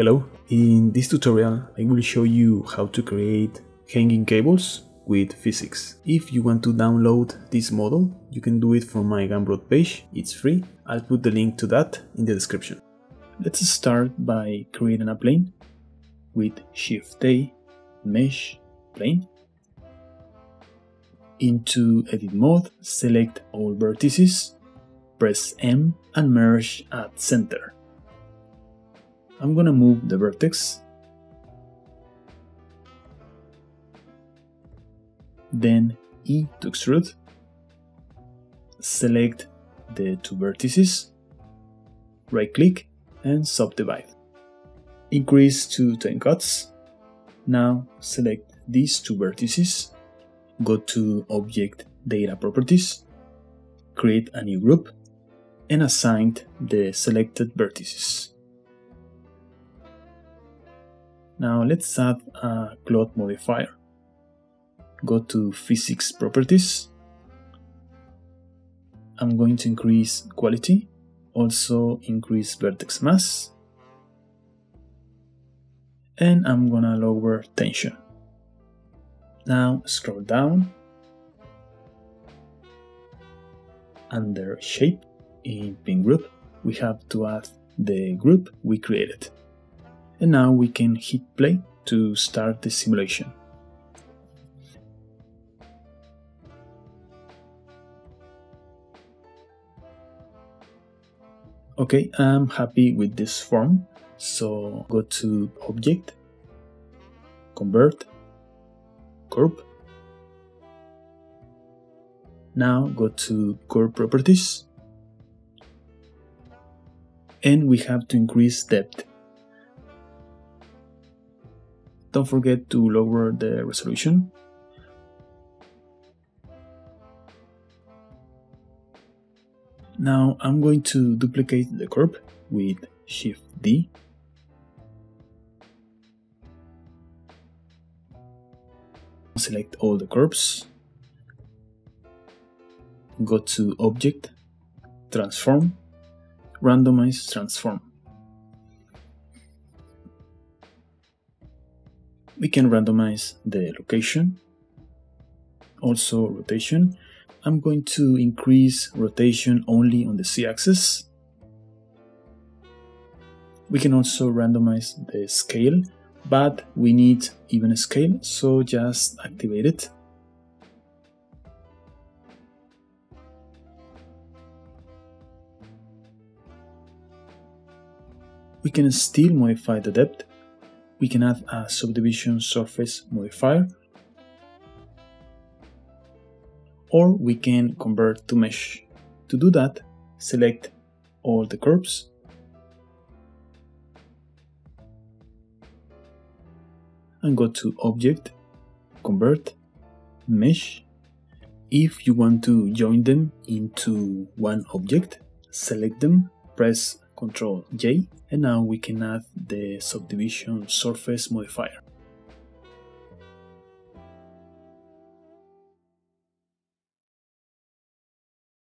Hello, in this tutorial I will show you how to create hanging cables with physics. If you want to download this model, you can do it from my Gumroad page, it's free. I'll put the link to that in the description. Let's start by creating a plane with Shift-A, Mesh, Plane. Into Edit mode, select all vertices, press M and merge at center. I'm gonna move the vertex, then E to extrude, select the two vertices, right click and subdivide. Increase to 10 cuts, now select these two vertices, go to Object Data Properties, create a new group and assign the selected vertices. Now let's add a cloth modifier. Go to Physics Properties. I'm going to increase quality, also increase vertex mass. And I'm gonna lower tension. Now scroll down. Under Shape, in Pin Group, we have to add the group we created. And now we can hit play to start the simulation. Okay, I'm happy with this form, so go to Object, Convert, Curve. Now go to Curve Properties, and we have to increase depth. Don't forget to lower the resolution. Now I'm going to duplicate the curve with Shift D. Select all the curves. Go to Object, Transform, Randomize Transform. We can randomize the location, also rotation. I'm going to increase rotation only on the Z-axis. We can also randomize the scale, but we need even scale, so just activate it. We can still modify the depth. We can add a subdivision surface modifier, or we can convert to mesh. To do that, select all the curves, and go to Object, Convert, Mesh. If you want to join them into one object, select them, press Ctrl J, and now we can add the subdivision surface modifier.